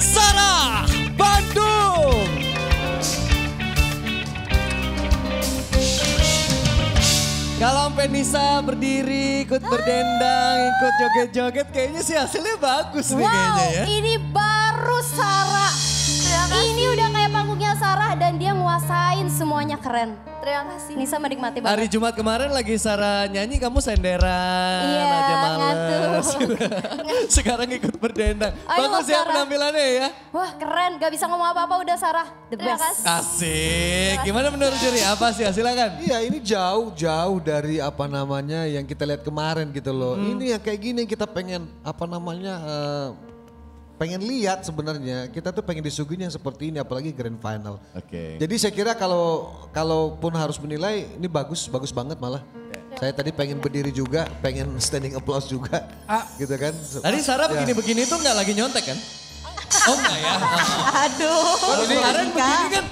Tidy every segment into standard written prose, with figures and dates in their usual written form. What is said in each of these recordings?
Sarah, Bandung. Kalau sampai Nisa berdiri, ikut berdendang, ikut joget-joget, kayaknya sih hasilnya bagus nih kayaknya ya. Ini baru Sarah. Ini udah kayak panggungnya Sarah dan dia nguasain semuanya, keren. Terima kasih. Nisa menikmati banget. Hari Jumat kemarin lagi Sarah nyanyi, kamu senderan, aja males. Sekarang ikut berdendang. Bagus ya penampilannya ya. Wah keren, gak bisa ngomong apa-apa udah Sarah. The best. Asik. Gimana menurut juri? Apa sih silakan? Iya ini jauh-jauh dari apa namanya yang kita lihat kemarin gitu loh. Ini ya kayak gini kita pengen apa namanya... pengen lihat sebenarnya, kita tuh pengen disuguhin yang seperti ini apalagi grand final. Oke. Jadi saya kira kalaupun harus menilai ini bagus banget malah. Saya tadi pengen berdiri juga, pengen standing applause juga. Gitu kan. Tadi Sarah begini-begini tuh nggak lagi nyontek kan? Oh enggak ya. Aduh. Kemarin begini kan.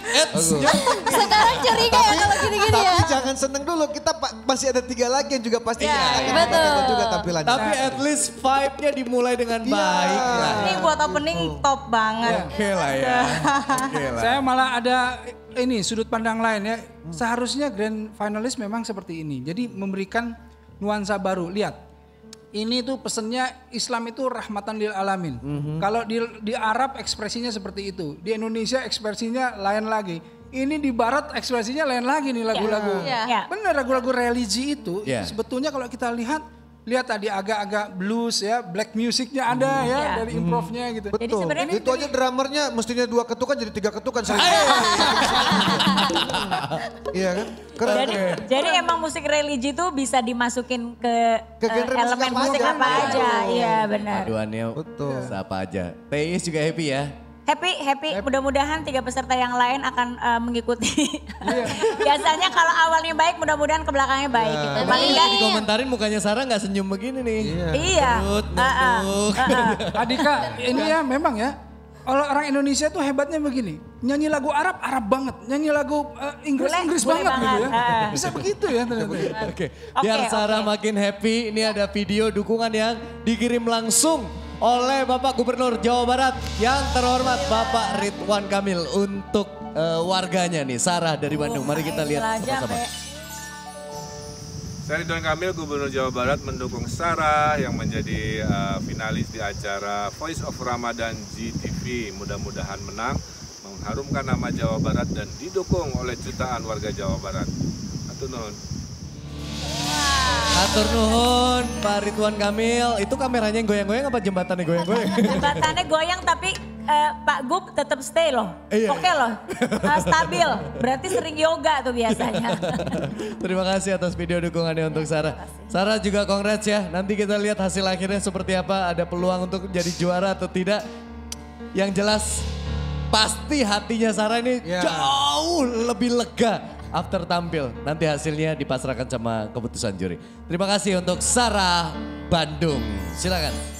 Sekarang ceri kayak kalau gini-gini ya. Tapi jangan seneng dulu, kita masih ada 3 lagi yang juga pastinya. Betul. Juga tampilannya. Tapi at least vibe-nya dimulai dengan baik. Ini buat opening top banget. Oke lah ya. Saya malah ada ini sudut pandang lain ya. Seharusnya grand finalis memang seperti ini. Jadi memberikan nuansa baru. Lihat. Ini tuh pesennya Islam itu rahmatan lil alamin. Kalau di Arab ekspresinya seperti itu. Di Indonesia ekspresinya lain lagi. Ini di Barat ekspresinya lain lagi nih lagu-lagu. Bener lagu-lagu religi itu sebetulnya kalau kita lihat lihat tadi agak-agak blues ya, black musicnya ada ya, dari improvnya gitu. Jadi betul. Itu aja drummernya mestinya 2 ketukan jadi 3 ketukan. Iya kan? Keren. Jadi emang musik religi itu bisa dimasukin ke elemen musik apa aja. Iya benar. Paduannya apa aja. Teis juga happy ya. Happy. Mudah-mudahan 3 peserta yang lain akan mengikuti. Yeah. Biasanya kalau awalnya baik, mudah-mudahan ke belakangnya baik. Yeah. Gitu. Paling nggak dikomentarin mukanya Sarah nggak senyum begini nih. Iya. Adika, ini ya memang ya. Kalau orang Indonesia tuh hebatnya begini, nyanyi lagu Arab banget, nyanyi lagu Inggris banget gitu ya. Bisa begitu ya ternyata. Biar Sarah makin happy, ini ada video dukungan yang dikirim langsung oleh Bapak Gubernur Jawa Barat yang terhormat Bapak Ridwan Kamil untuk warganya nih, Sarah dari Bandung. Mari kita lihat sama-sama. Saya Ridwan Kamil, Gubernur Jawa Barat mendukung Sarah yang menjadi finalis di acara Voice of Ramadan GTV. Mudah-mudahan menang, mengharumkan nama Jawa Barat dan didukung oleh jutaan warga Jawa Barat. Atur nuhun. Atur nuhun Pak Ridwan Kamil, itu kameranya yang goyang-goyang apa jembatannya goyang-goyang? Jembatannya goyang tapi Pak Gub tetap stay loh, oke loh, stabil. Berarti sering yoga tuh biasanya. Terima kasih atas video dukungannya untuk Sarah. Sarah juga congrats ya, nanti kita lihat hasil akhirnya seperti apa, ada peluang untuk jadi juara atau tidak. Yang jelas pasti hatinya Sarah ini jauh lebih lega. After tampil, nanti hasilnya dipasrahkan sama keputusan juri. Terima kasih untuk Sarah Bandung. Silakan.